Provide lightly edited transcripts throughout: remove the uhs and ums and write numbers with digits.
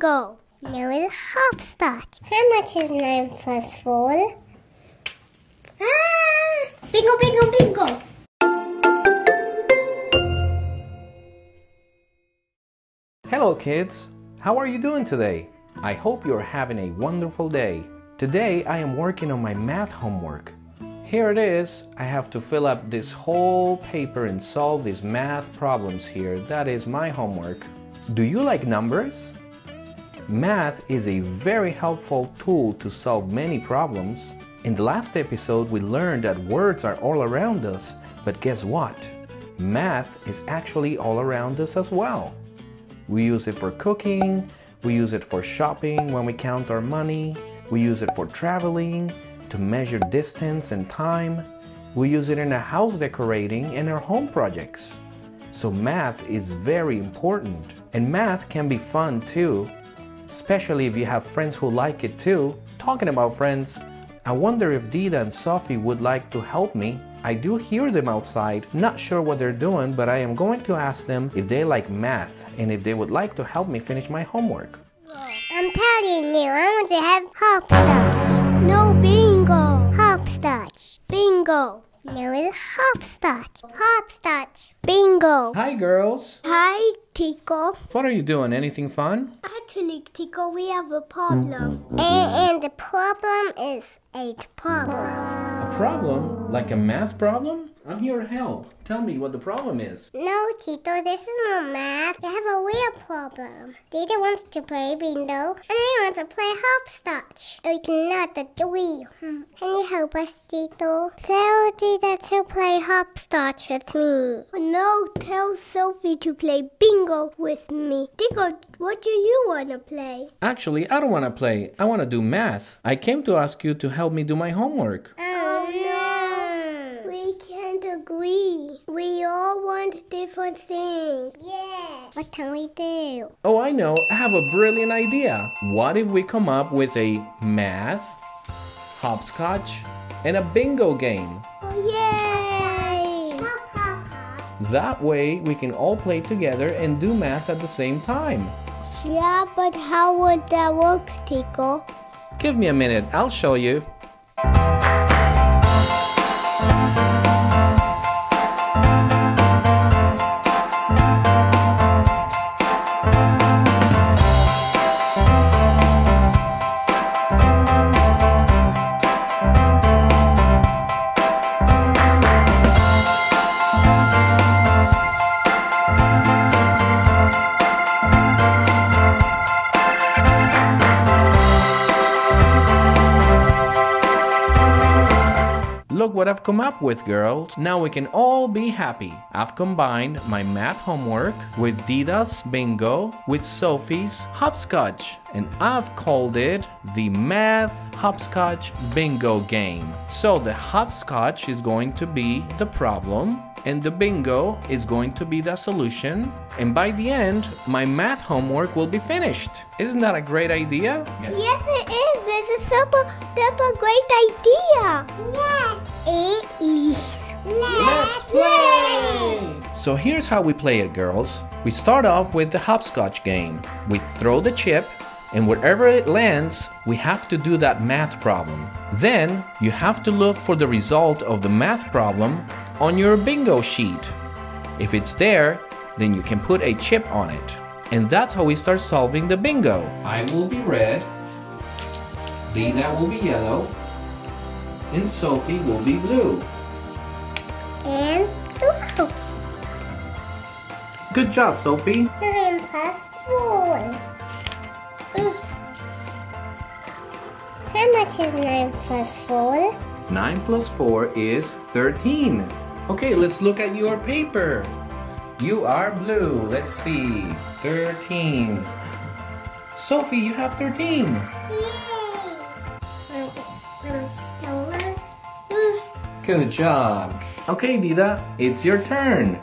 mango. Now it's hopscotch. How much is 9 plus 4? Ah! Bingo, bingo, bingo. Hello kids, how are you doing today? I hope you're having a wonderful day. Today I am working on my math homework. Here it is. I have to fill up this whole paper and solve these math problems here. That is my homework. Do you like numbers? Math is a very helpful tool to solve many problems. In the last episode we learned that words are all around us, but guess what? Math is actually all around us as well. We use it for cooking, we use it for shopping when we count our money, we use it for traveling, to measure distance and time, we use it in our house decorating and our home projects. So math is very important, and math can be fun too, especially if you have friends who like it too. Talking about friends, I wonder if Dida and Sophie would like to help me. I do hear them outside, not sure what they're doing, but I am going to ask them if they like math and if they would like to help me finish my homework. I'm telling you, I want to have hopscotch. No, bingo. Hopscotch. Bingo. Now it's hopscotch. Hopscotch. Bingo. Hi, girls. Hi, Tico. What are you doing? Anything fun? Actually, Tico, we have a problem. And the problem is a problem. Problem? Like a math problem? I'm your help. Tell me what the problem is. No, Tito, this is not math. I have a real problem. Dida wants to play bingo, and I want to play hopscotch. We cannot do it. Can you help us, Tito? Tell Dida to play hopscotch with me. No, tell Sophie to play bingo with me. Tico, what do you want to play? Actually, I don't want to play. I want to do math. I came to ask you to help me do my homework. We all want different things. Yes. What can we do? Oh, I know. I have a brilliant idea. What if we come up with a math, hopscotch, and a bingo game? Oh, yay! That way we can all play together and do math at the same time. Yeah, but how would that work, Tico? Give me a minute. I'll show you. Look what I've come up with, girls. Now we can all be happy. I've combined my math homework with Dida's bingo with Sophie's hopscotch, and I've called it the math hopscotch bingo game. So the hopscotch is going to be the problem, and the bingo is going to be the solution, and by the end my math homework will be finished. Isn't that a great idea? Yes, it is. This is super great idea. Yes, it is. Let's play. So here's how we play it, girls. We start off with the hopscotch game. We throw the chip, and wherever it lands, we have to do that math problem. Then you have to look for the result of the math problem on your bingo sheet. If it's there, then you can put a chip on it. And that's how we start solving the bingo. I will be red, Dida will be yellow, and Sophie will be blue. And blue. Good job, Sophie. 9 plus 4. How much is 9 plus 4? 9 plus 4 is 13. Okay, let's look at your paper. You are blue. Let's see. 13. Sophie, you have 13. Yay! I'm still... Good job. Okay, Dida, it's your turn.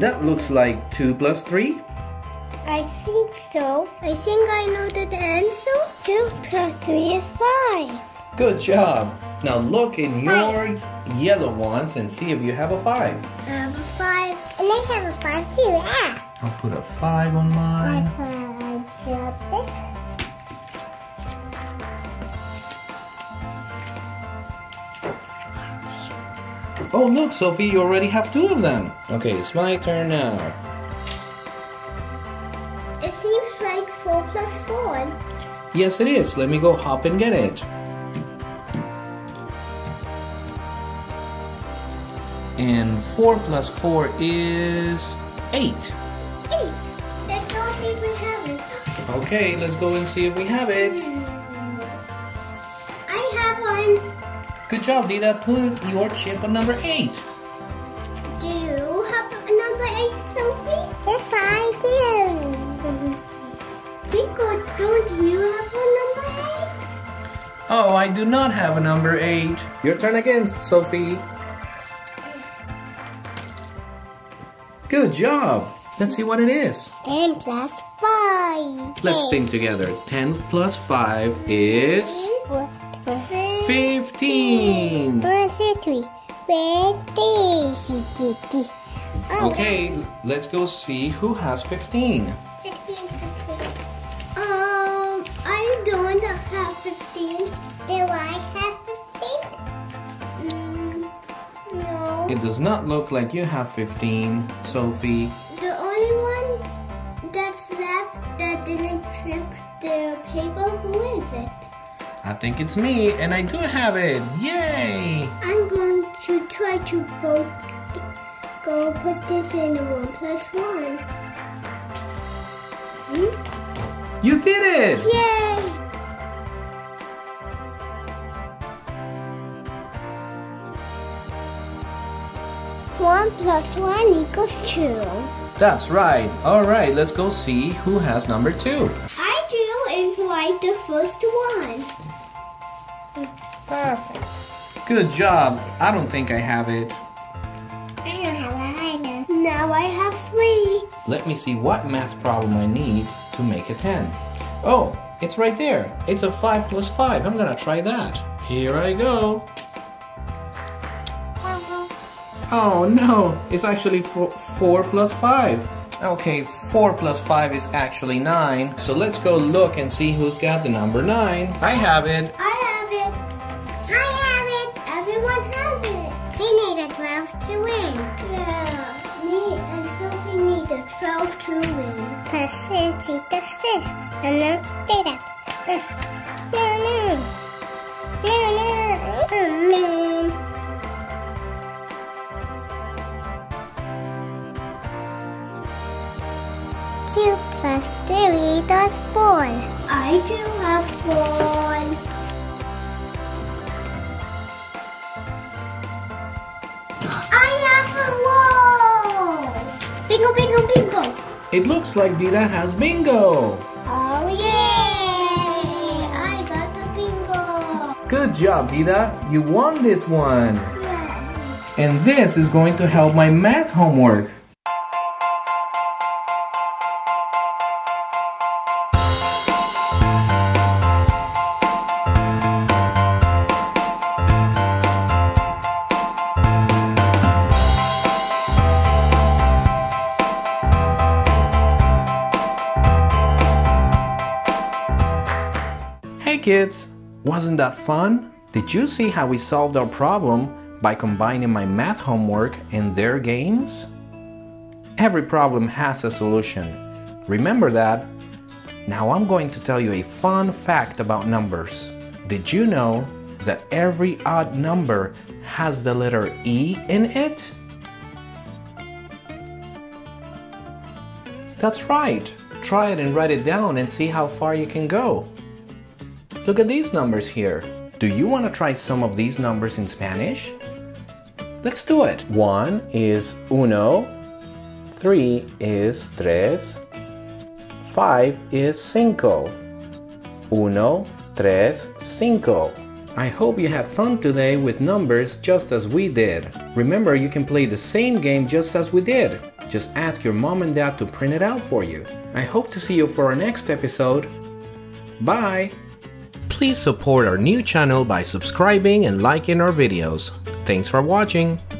That looks like 2 plus 3. I think so. I think I know the answer. 2 plus 3 is 5. Good job. Now look in your yellow ones and see if you have a 5. I have a 5. And I have a 5 too, ah! I'll put a 5 on mine. I drop this. Oh look, Sophie, you already have 2 of them. Okay, it's my turn now. It seems like 4 plus 4. Yes, it is. Let me go hop and get it. And 4 plus 4 is 8. 8. That's all I think we have it. Okay, let's go and see if we have it. I have one. Good job, Dida. Put your chip on number 8. Do you have a number 8, Sophie? Yes, I do. Nico, don't you have a number 8? Oh, I do not have a number 8. Your turn again, Sophie. Good job! Let's see what it is. 10 plus 5. Let's think together. 10 plus 5 is 15. 1, 2, 3. Okay, let's go see who has 15. 15. I don't have 15. Do I have 15? No. It does not look like you have 15, Sophie. The only one that's left that didn't check the paper, who is it? I think it's me, and I do have it. Yay! I'm going to try to go put this in the 1 plus 1. Hmm? You did it! Yay! One plus 1 equals 2. That's right. All right, let's go see who has number 2. I do is like the first one. Perfect. Good job. I don't think I have it. I don't have it either. Now I have 3. Let me see what math problem I need to make a 10. Oh, it's right there. It's a 5 plus 5. I'm gonna try that. Here I go. Oh no, it's actually 4 plus 5. Okay, 4 plus 5 is actually 9. So let's go look and see who's got the number 9. I have it. I have it. I have it. Everyone has it. We need a 12 to win. Yeah, me and Sophie need a 12 to win. Plus it's equals this. And let's do that. No. Plus 2 equals 4. I do have 1. I have a wall. Bingo, bingo, bingo. It looks like Dida has bingo. Oh yay! I got the bingo. Good job, Dida. You won this one. Yeah. And this is going to help my math homework. Kids, wasn't that fun? Did you see how we solved our problem by combining my math homework and their games? Every problem has a solution. Remember that. Now I'm going to tell you a fun fact about numbers. Did you know that every odd number has the letter E in it? That's right. Try it and write it down and see how far you can go. Look at these numbers here. Do you want to try some of these numbers in Spanish? Let's do it. 1 is 1, 3 is 3, 5 is 5. 1, 3, 5. I hope you had fun today with numbers just as we did. Remember, you can play the same game just as we did. Just ask your mom and dad to print it out for you. I hope to see you for our next episode. Bye! Please support our new channel by subscribing and liking our videos. Thanks for watching!